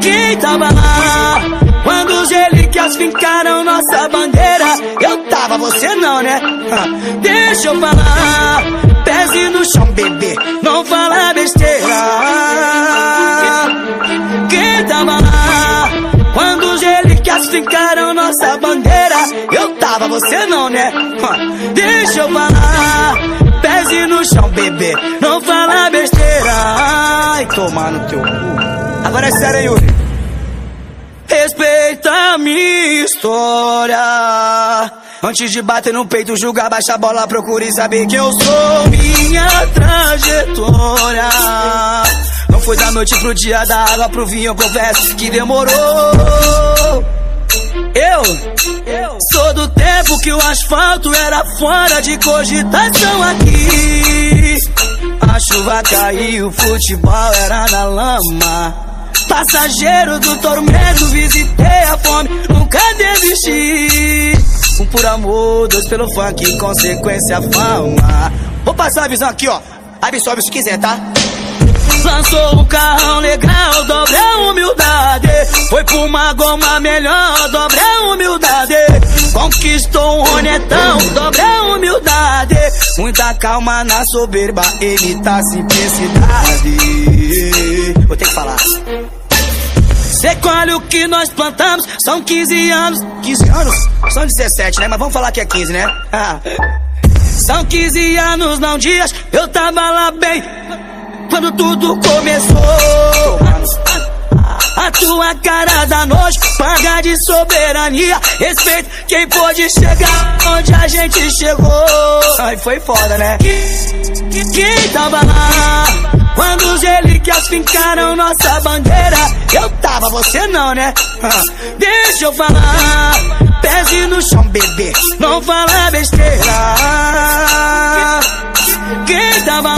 quem tava lá quando os relíquias fincaram nossa bandeira? Eu tava, você não, né? Deixa eu falar, pés no chão, bebê, não fala besteira. Quem tava lá quando os relíquias fincaram nossa bandeira? Eu tava, você não, né? Deixa eu falar, pés no chão, bebê, não fala besteira. Ai, tomar no teu cu. Agora é sério, Yuri. Respeita a minha história. Antes de bater no peito, julgar, baixa a bola, procure saber que eu sou. Minha trajetória não foi da noite pro dia, da água pro vinho, eu confesso que demorou. Eu sou do tempo que o asfalto era fora de cogitação aqui. A chuva caiu, o futebol era na lama. Passageiro do tormento, visitei a fome, nunca desisti. Um por amor, dois pelo funk, consequência fama. Vou passar a visão aqui, ó, absorve se quiser, tá? Lançou um carrão legal, dobre a humildade. Foi por uma goma melhor, dobre a humildade. Conquistou um honetão, dobre a humildade. Muita calma na soberba, evitar simplicidade. Vou ter que falar. Cê colhe o que nós plantamos, são 15 anos. 15 anos? São 17, né? Mas vamos falar que é 15, né? São 15 anos, não dias, eu tava lá bem quando tudo começou. A tua cara dá nojo, paga de soberania. Respeita quem pôde chegar onde a gente chegou. Ai, foi foda, né? Quem tava lá quando os relíquias fincaram nossa bandeira? Eu tava, você não, né? Deixa eu falar, pés no chão, bebê, não fala besteira.